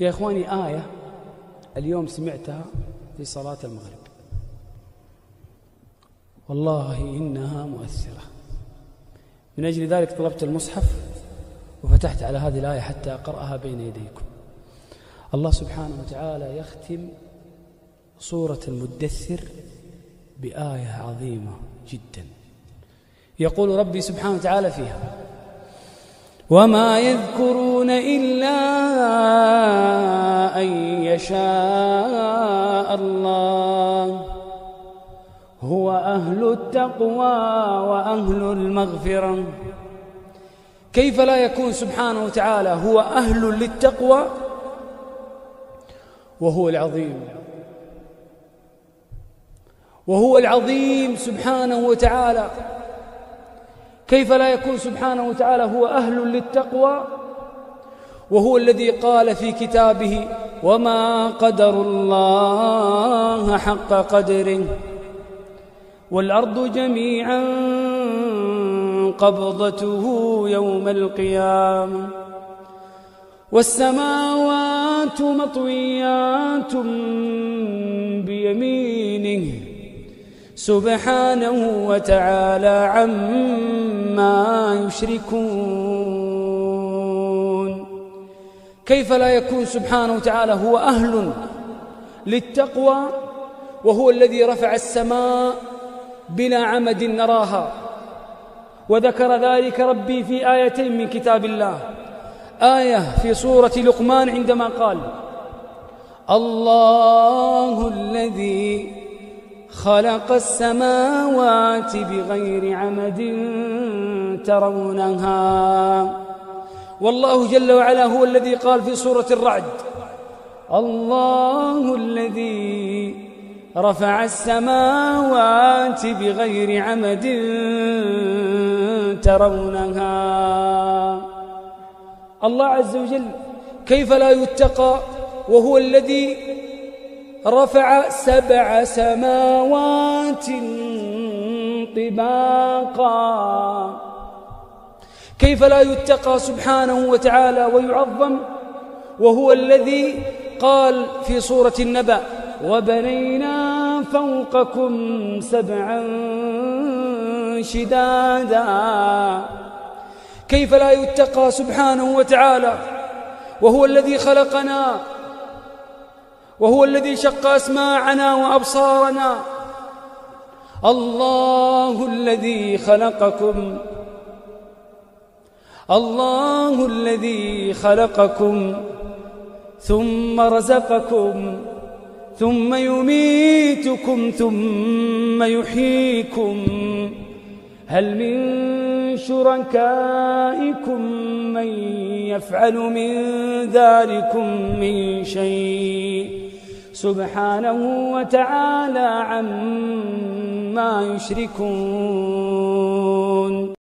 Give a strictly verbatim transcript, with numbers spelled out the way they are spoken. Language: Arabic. يا إخواني آية اليوم سمعتها في صلاة المغرب والله إنها مؤثرة، من أجل ذلك طلبت المصحف وفتحت على هذه الآية حتى أقرأها بين يديكم. الله سبحانه وتعالى يختم سورة المدثر بآية عظيمة جدا، يقول ربي سبحانه وتعالى فيها: وما يذكرون إلا أن يشاء الله هو أهل التقوى وأهل المغفرة. كيف لا يكون سبحانه وتعالى هو أهل للتقوى وهو العظيم، وهو العظيم سبحانه وتعالى، كيف لا يكون سبحانه وتعالى هو أهل للتقوى وهو الذي قال في كتابه: وما قدر الله حق قدره والأرض جميعا قبضته يوم القيامة والسماوات مطويات بيمينه سبحانه وتعالى عما يشركون. كيف لا يكون سبحانه وتعالى هو أهل للتقوى وهو الذي رفع السماء بلا عمد نراها، وذكر ذلك ربي في آيتين من كتاب الله، آية في سورة لقمان عندما قال: الله الذي خلق السماوات بغير عمد ترونها. والله جل وعلا هو الذي قال في سورة الرعد: الله الذي رفع السماوات بغير عمد ترونها. الله عز وجل كيف لا يتقى وهو الذي رفع سبع سماوات طباقا، كيف لا يتقى سبحانه وتعالى ويعظم وهو الذي قال في سورة النبأ: وبنينا فوقكم سبعا شدادا. كيف لا يتقى سبحانه وتعالى وهو الذي خلقنا وهو الذي شق أسماعنا وأبصارنا. الله الذي خلقكم الله الذي خلقكم ثم رزقكم ثم يميتكم ثم يحييكم. هل من شركائكم من يفعل من ذلكم من شيء سبحانه وتعالى عما يشركون.